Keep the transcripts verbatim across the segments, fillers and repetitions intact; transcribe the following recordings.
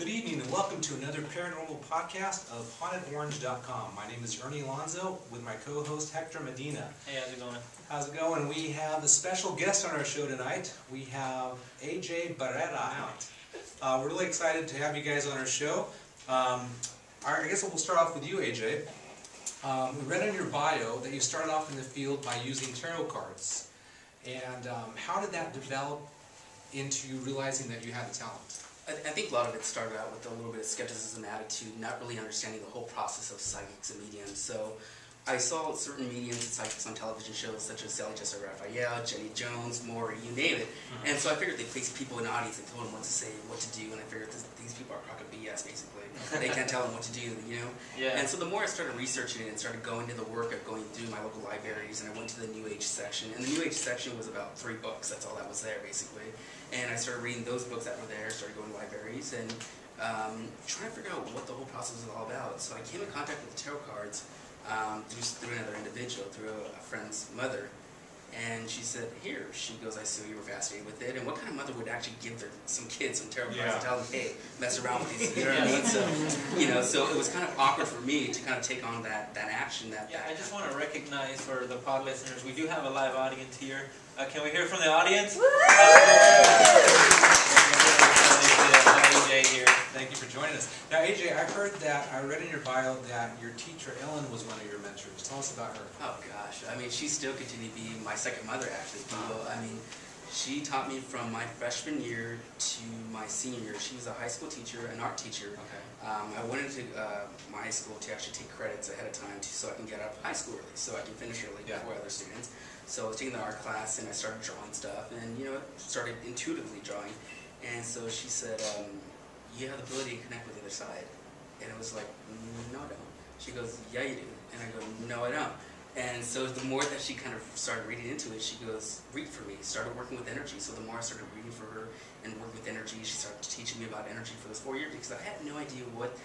Good evening and welcome to another paranormal podcast of Haunted Orange dot com. My name is Ernie Alonzo with my co-host Hector Medina. Hey, how's it going? How's it going? We have a special guest on our show tonight. We have A J Barrera out. Uh, we're really excited to have you guys on our show. Um, I guess we'll start off with you, A J. Um, we read in your bio that you started off in the field by using tarot cards. And um, how did that develop into realizing that you had the talent? I, th I think a lot of it started out with a little bit of skepticism attitude, not really understanding the whole process of psychics and mediums. So I saw certain mediums and psychics on television shows such as Sally Jessy Raphael, Jenny Jones, Maury, you name it. Mm-hmm. And so I figured they placed people in the audience and told them what to say, what to do, and I figured this, these people are crock of B S basically. They can't tell them what to do, you know? Yeah. And so the more I started researching it and started going to the work of going through my local libraries, and I went to the New Age section. And the New Age section was about three books, that's all that was there basically. And I started reading those books that were there, started going to libraries, and um, trying to figure out what the whole process was all about. So I came in contact with the tarot cards. Um, through, through another individual, through a, a friend's mother, and she said, here, she goes, I see you were fascinated with it, and what kind of mother would actually give their, some kids some tarot cards yeah. and tell them, hey, mess around with these, you know what I mean? So, you know, so it was kind of awkward for me to kind of take on that, that action. That, yeah, that I just happened. want to recognize for the pod listeners, we do have a live audience here. Uh, can we hear from the audience? Woo! Here. Thank you for joining us. Now, A J, I heard that, I read in your bio that your teacher, Ellen, was one of your mentors. Tell us about her. Oh, gosh. I mean, she still continued to be my second mother, actually. People. I mean, she taught me from my freshman year to my senior year. She was a high school teacher, an art teacher. Okay. Um, I went into uh, my high school to actually take credits ahead of time to, so I can get out of high school early, so I can finish early yeah. before other students. So I was taking the art class, and I started drawing stuff, and, you know, started intuitively drawing. And so she said, um, you have the ability to connect with the other side. And I was like, no, I don't. She goes, yeah, you do. And I go, no, I don't. And so the more that she kind of started reading into it, she goes, read for me. Started working with energy. So the more I started reading for her and working with energy, she started teaching me about energy for those four years because I had no idea what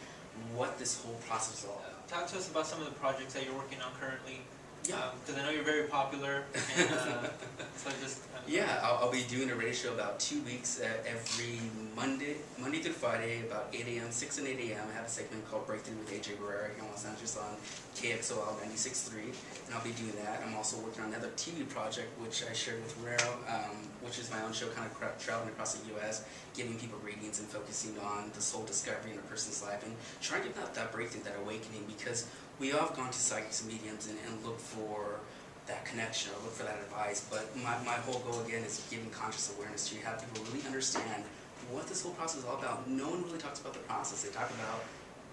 what this whole process was all about. Talk to us about some of the projects that you're working on currently. Yeah, because um, I know you're very popular. And, uh, so just kind of yeah, I'll, I'll be doing a radio show about two weeks uh, every Monday, Monday through Friday, about eight A M, six and eight A M I have a segment called Breakthrough with A J Barrera here in Los Angeles on K X O L ninety-six point three, and I'll be doing that. I'm also working on another T V project which I shared with Barrera, um, which is my own show, kind of traveling across the U S, giving people readings and focusing on the soul discovery in a person's life and trying to give out that breakthrough, that awakening, because we all have gone to psychics and mediums and, and look for that connection or look for that advice, but my, my whole goal again is giving conscious awareness to have people really understand what this whole process is all about. No one really talks about the process. They talk about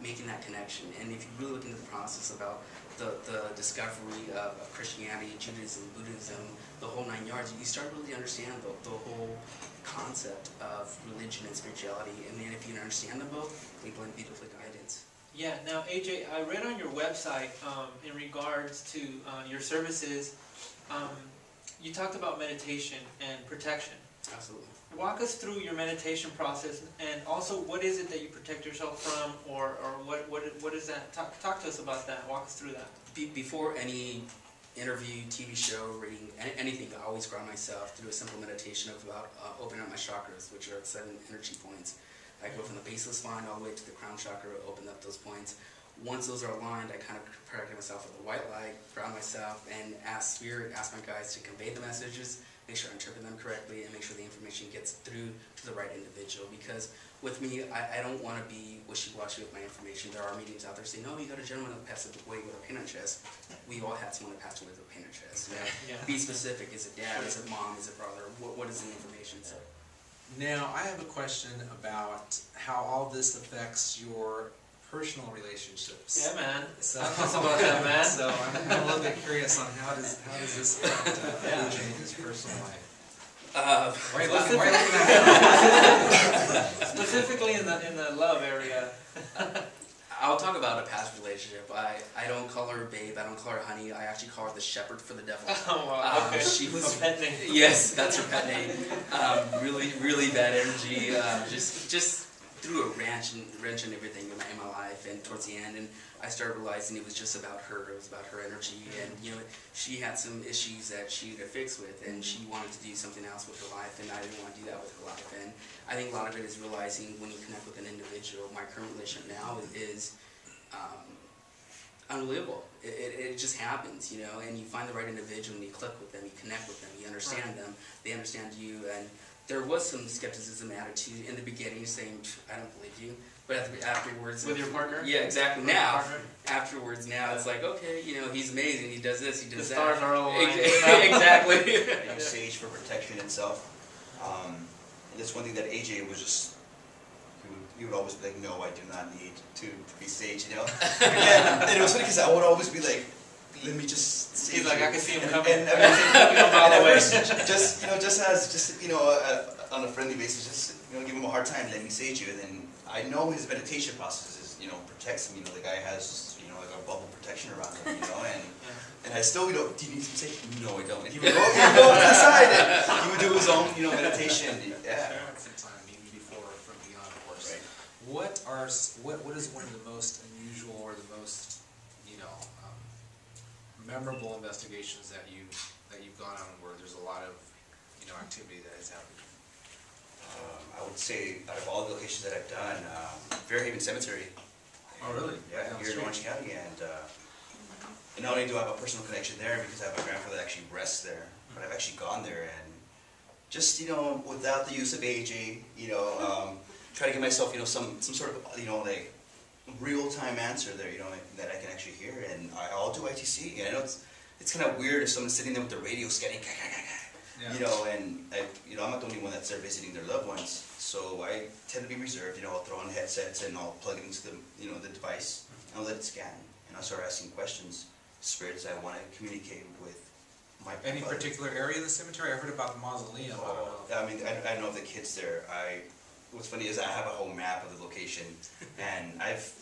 making that connection, and if you really look into the process about the, the discovery of, of Christianity, Judaism, Buddhism, the whole nine yards, you start to really understand the, the whole concept of religion and spirituality, and then if you understand them both, they blend beautifully guidance. Yeah, now A J, I read on your website um, in regards to uh, your services, um, you talked about meditation and protection. Absolutely. Walk us through your meditation process, and also what is it that you protect yourself from, or, or what, what, what is that? Talk, talk to us about that. Walk us through that. Be before any interview, T V show, reading, anything, I always ground myself through a simple meditation of about uh, opening up my chakras, which are seven energy points. I go from the base of the spine all the way to the crown chakra, open up those points. Once those are aligned, I kind of protect myself with a white light, ground myself, and ask spirit, ask my guides to convey the messages, make sure I interpret them correctly, and make sure the information gets through to the right individual. Because with me, I, I don't want to be wishy-washy with my information. There are mediums out there saying, no, you got a gentleman that passed away with a pain on chest. We all had someone that passed away with a pain on chest. You know? Yeah. Be specific. Is it dad? Is it mom? Is it brother? What, what is the information? So, now, I have a question about how all this affects your personal relationships. Yeah, man. So, about that, man. So I'm a little bit curious on how does how does this affect uh, yeah. A J's personal life? Uh, why, specifically, why, why specifically in the in the love area. I'll talk about a past relationship. I, I don't call her babe. I don't call her honey. I actually call her the shepherd for the devil. Oh, wow. Um, okay. She was her pet name. Yes, that's her pet name. Um, really, really bad energy. Um, just just threw a wrench and wrench and everything in my, in my life. And towards the end, and I started realizing it was just about her. It was about her energy. And you know, she had some issues that she had to fix with, and she wanted to do something else with her life, and I didn't want to do that with her life. And I think a lot of it is realizing when you connect with an individual. My current relationship now is um, unbelievable. It, it, it just happens, you know, and you find the right individual and you click with them, you connect with them, you understand right. them, they understand you. And there was some skepticism attitude in the beginning saying, I don't believe you. But after, afterwards... With your partner? Yeah, exactly. With now, afterwards now, yeah. it's like, okay, you know, he's amazing, he does this, he does the that. The stars are all aligned. Exactly. I use sage for protection itself. Um, and that's one thing that A J was just... He would, he would always be like, no, I do not need to, to be sage, you know? and, and it was funny because I would always be like, let me just see. He's like, you. I can see him coming. And, and, and, and first, just, you know, just as, just, you know, uh, on a friendly basis, just, you know, give him a hard time, let me sage you. And then I know his meditation process is, you know, protects him. You know, the guy has, you know, like a bubble protection around him, you know, and and I still, you know, do you need some sage? No, I don't. And he would go, he would go to the side and he would do his own, you know, meditation. Yeah. What are, what, what is one of the most unusual or the most, you know, memorable investigations that you that you've gone on where there's a lot of, you know, activity that has happened? Uh, I would say out of all the locations that I've done, uh, Fairhaven Cemetery. Oh really? Yeah, yeah, here in Orange County, and, uh, and not only do I have a personal connection there because I have a grandfather that actually rests there, but I've actually gone there and just, you know, without the use of A J, you know, um, try to give myself, you know, some some sort of, you know, like real-time answer there, you know, that I can actually hear, and I'll do I T C. And I know it's it's kind of weird if someone's sitting there with the radio scanning, yeah. you know, and I, you know, I'm not the only one that's there visiting their loved ones, so I tend to be reserved. You know, I'll throw on headsets and I'll plug it into the, you know, the device and I'll let it scan, and I'll start asking questions, spirits I want to communicate with. My any father. Particular area of the cemetery? I heard about the mausoleum. Oh, I mean, I, I know the kids there. I. What's funny is I have a whole map of the location, and I've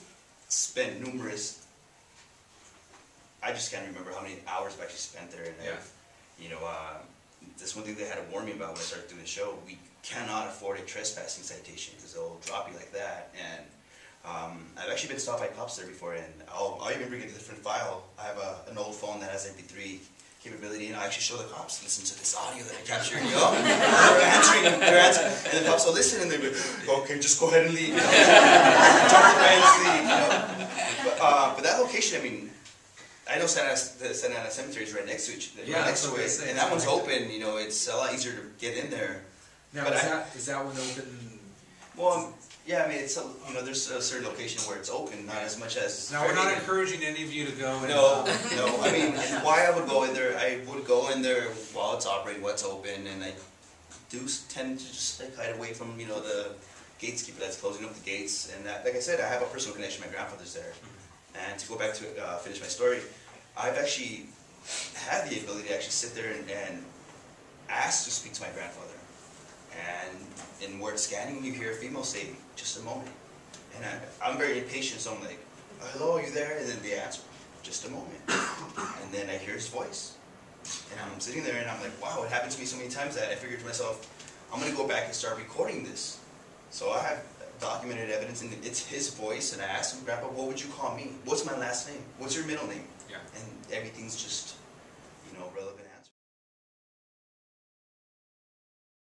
spent numerous, I just can't remember how many hours I've actually spent there. And yeah. I've, you know, uh, that's one thing they had to warn me about when I started doing the show. We cannot afford a trespassing citation because they'll drop you like that. And um, I've actually been stopped by cops there before, and I'll, I'll even bring a different file. I have a, an old phone that has M P three. Capability, and I actually show the cops, listen to this audio that I captured, you know, they're answering, they're answering, and the cops will listen, and they'll be like, okay, just go ahead and leave, you know, you know? But, uh, but that location, I mean, I know Santa Ana, Santa Ana Cemetery is right next to it, yeah, right next to it, and that one's open, you know, it's a lot easier to get in there. Now, but is, I, that, is that one open? Well, yeah, I mean, it's a, you know, there's a certain location where it's open, not as much as... Now, we're not encouraging any of you to go in. No, no, I mean, why I would go in there, I would go in there while it's operating, what's open, and I do tend to just, like, hide away from, you know, the gatekeeper that's closing up the gates, and that, like I said, I have a personal connection, my grandfather's there, and to go back to, uh, finish my story, I've actually had the ability to actually sit there and, and ask to speak to my grandfather. And in word scanning, you hear a female say, just a moment. And I, I'm very impatient, so I'm like, hello, are you there? And then they answer, just a moment. And then I hear his voice. And I'm sitting there and I'm like, wow, it happened to me so many times that I figured to myself, I'm going to go back and start recording this. So I have documented evidence, and it's his voice. And I asked him, Grandpa, what would you call me? What's my last name? What's your middle name? Yeah. And everything's just, you know, relevant.